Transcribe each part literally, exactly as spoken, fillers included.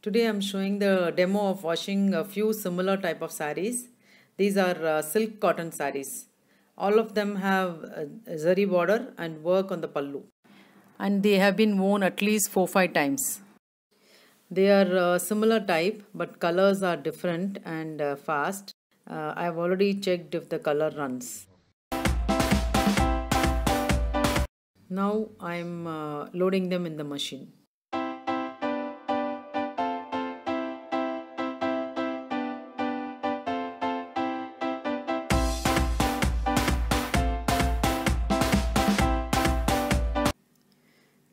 Today I am showing the demo of washing a few similar type of sarees. These are uh, silk cotton sarees. All of them have a zari border and work on the pallu. And they have been worn at least four to five times. They are uh, similar type but colors are different and uh, fast. Uh, I have already checked if the color runs. Now I am uh, loading them in the machine.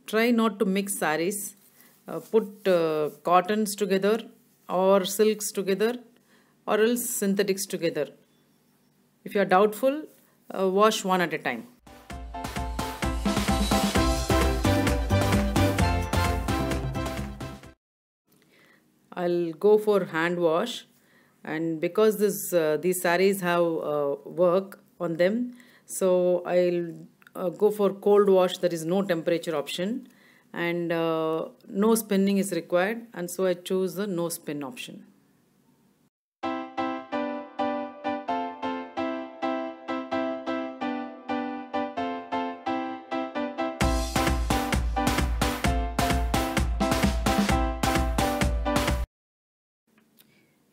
Try not to mix sarees. Uh, put uh, cottons together or silks together or else synthetics together. If you are doubtful, uh, wash one at a time. I'll go for hand wash, and because this uh, these sarees have uh, work on them, so I'll uh, go for cold wash. There is no temperature option and uh, no spinning is required, and so I choose the no spin option.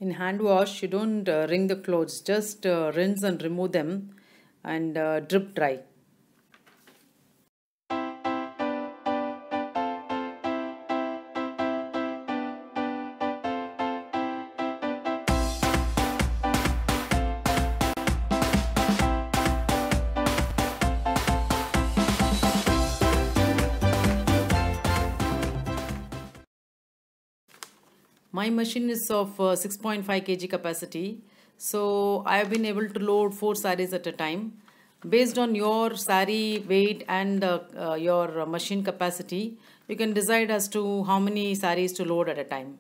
In hand wash, you don't uh, wring the clothes, just uh, rinse and remove them and uh, drip dry. My machine is of uh, six point five kilograms capacity, so I have been able to load four sarees at a time. Based on your saree weight and uh, uh, your machine capacity, you can decide as to how many sarees to load at a time.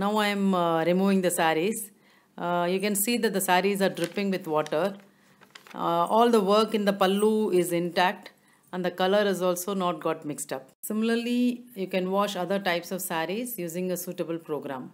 Now I am uh, removing the sarees. Uh, you can see that the sarees are dripping with water. Uh, all the work in the pallu is intact and the color is also not got mixed up. Similarly, you can wash other types of sarees using a suitable program.